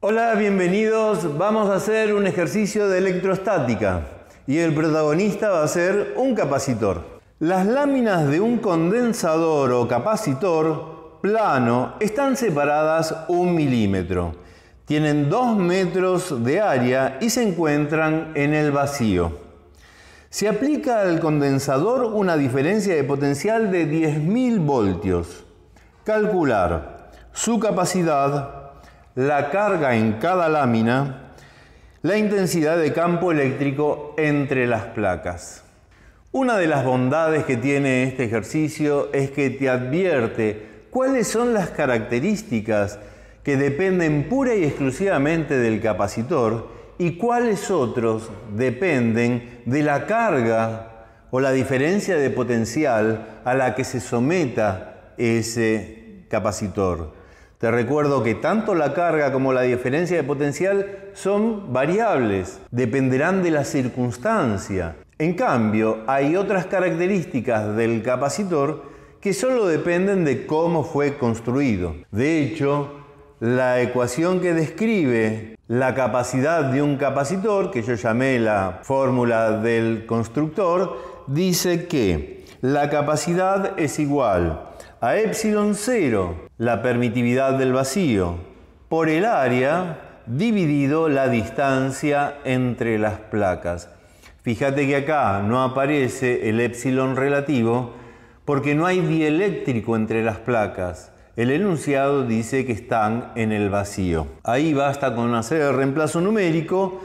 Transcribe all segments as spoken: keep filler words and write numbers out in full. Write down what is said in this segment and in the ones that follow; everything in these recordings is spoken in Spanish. Hola, bienvenidos. Vamos a hacer un ejercicio de electrostática y el protagonista va a ser un capacitor. Las láminas de un condensador o capacitor plano están separadas un milímetro. Tienen dos metros de área y se encuentran en el vacío. Se aplica al condensador una diferencia de potencial de diez mil voltios. Calcular su capacidad, la carga en cada lámina, la intensidad de campo eléctrico entre las placas. Una de las bondades que tiene este ejercicio es que te advierte cuáles son las características que dependen pura y exclusivamente del capacitor y cuáles otros dependen de la carga o la diferencia de potencial a la que se someta ese capacitor. Te recuerdo que tanto la carga como la diferencia de potencial son variables, dependerán de la circunstancia. En cambio, hay otras características del capacitor que solo dependen de cómo fue construido. De hecho, la ecuación que describe la capacidad de un capacitor, que yo llamé la fórmula del constructor, dice que la capacidad es igual a epsilon cero, la permitividad del vacío, por el área dividido la distancia entre las placas. Fíjate que acá no aparece el epsilon relativo porque no hay dieléctrico entre las placas. El enunciado dice que están en el vacío. Ahí basta con hacer el reemplazo numérico,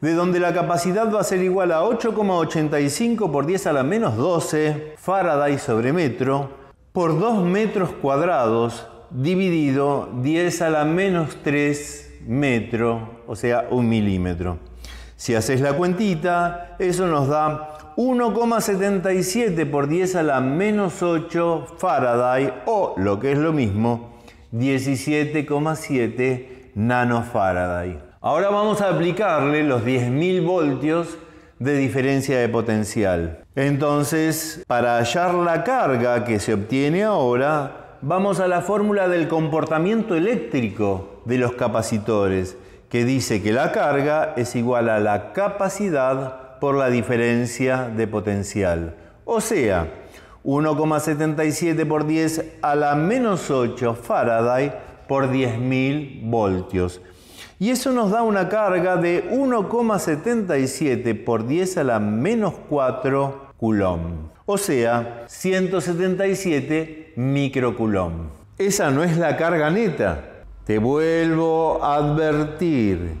de donde la capacidad va a ser igual a ocho coma ochenta y cinco por diez a la menos doce Faraday sobre metro, por dos metros cuadrados dividido diez a la menos tres metro, o sea, un milímetro. Si haces la cuentita, eso nos da uno coma setenta y siete por diez a la menos ocho Faraday, o lo que es lo mismo, diecisiete coma siete nanofaraday. Ahora vamos a aplicarle los diez mil voltios de diferencia de potencial. Entonces, para hallar la carga que se obtiene ahora, vamos a la fórmula del comportamiento eléctrico de los capacitores, que dice que la carga es igual a la capacidad por la diferencia de potencial. O sea, uno coma setenta y siete por diez a la menos ocho Faraday por diez mil voltios. Y eso nos da una carga de uno coma setenta y siete por diez a la menos cuatro coulomb, o sea, ciento setenta y siete microcoulomb. Esa no es la carga neta. Te vuelvo a advertir,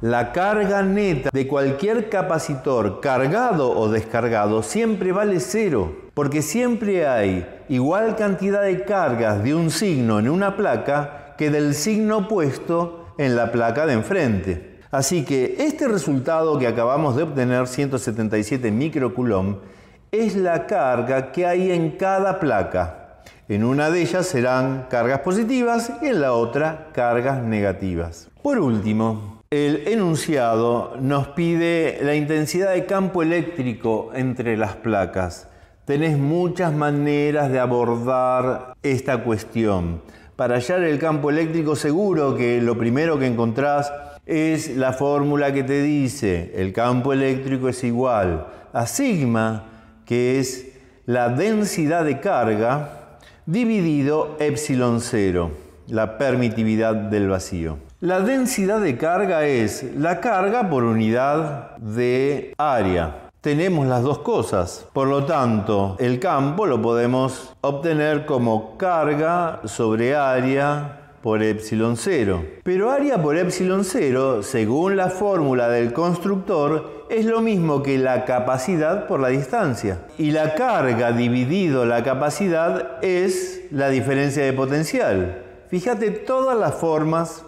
la carga neta de cualquier capacitor cargado o descargado siempre vale cero, porque siempre hay igual cantidad de cargas de un signo en una placa que del signo opuesto en la placa de enfrente. Así que este resultado que acabamos de obtener, ciento setenta y siete microcoulomb, es la carga que hay en cada placa. En una de ellas serán cargas positivas y en la otra cargas negativas. Por último, el enunciado nos pide la intensidad de campo eléctrico entre las placas. Tenés muchas maneras de abordar esta cuestión. Para hallar el campo eléctrico, seguro que lo primero que encontrás es la fórmula que te dice el campo eléctrico es igual a sigma, que es la densidad de carga, dividido epsilon cero, la permitividad del vacío. La densidad de carga es la carga por unidad de área. Tenemos las dos cosas, por lo tanto, el campo lo podemos obtener como carga sobre área por epsilon cero. Pero área por epsilon cero, según la fórmula del constructor, es lo mismo que la capacidad por la distancia. Y la carga dividido la capacidad es la diferencia de potencial. Fíjate todas las formas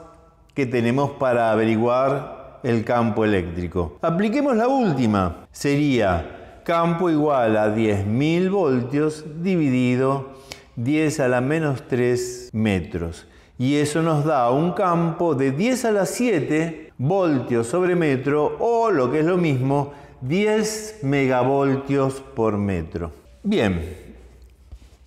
que tenemos para averiguar el campo eléctrico. Apliquemos la última. Sería campo igual a diez mil voltios dividido diez a la menos tres metros. Y eso nos da un campo de diez a la siete voltios sobre metro, o lo que es lo mismo, diez megavoltios por metro. Bien,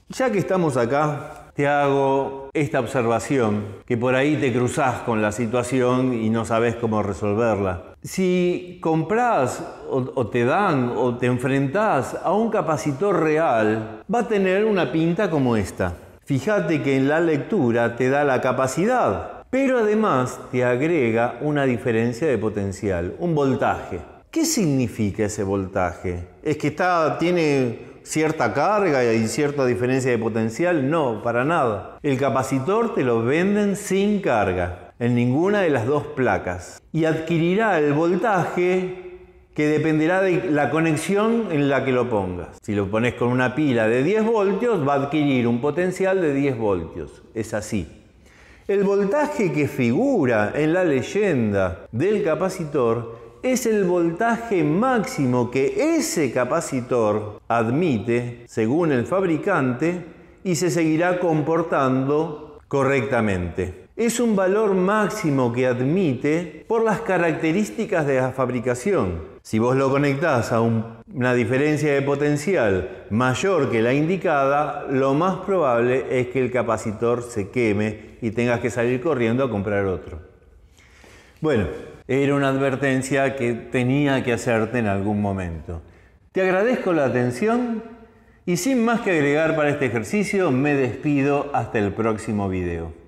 ya que estamos acá, Te hago esta observación, que por ahí te cruzás con la situación y no sabes cómo resolverla. Si compras o, o te dan o te enfrentás a un capacitor real, va a tener una pinta como esta. Fíjate que en la lectura te da la capacidad, pero además te agrega una diferencia de potencial, un voltaje. ¿Qué significa ese voltaje? ¿Es que está, tiene cierta carga y cierta diferencia de potencial? No, para nada. El capacitor te lo venden sin carga en ninguna de las dos placas y adquirirá el voltaje que dependerá de la conexión en la que lo pongas. Si lo pones con una pila de diez voltios, va a adquirir un potencial de diez voltios. Es así. El voltaje que figura en la leyenda del capacitor es el voltaje máximo que ese capacitor admite según el fabricante y se seguirá comportando correctamente. Es un valor máximo que admite por las características de la fabricación. Si vos lo conectás a un, una diferencia de potencial mayor que la indicada, lo más probable es que el capacitor se queme y tengas que salir corriendo a comprar otro. Bueno, era una advertencia que tenía que hacerte en algún momento. Te agradezco la atención y sin más que agregar para este ejercicio, me despido hasta el próximo video.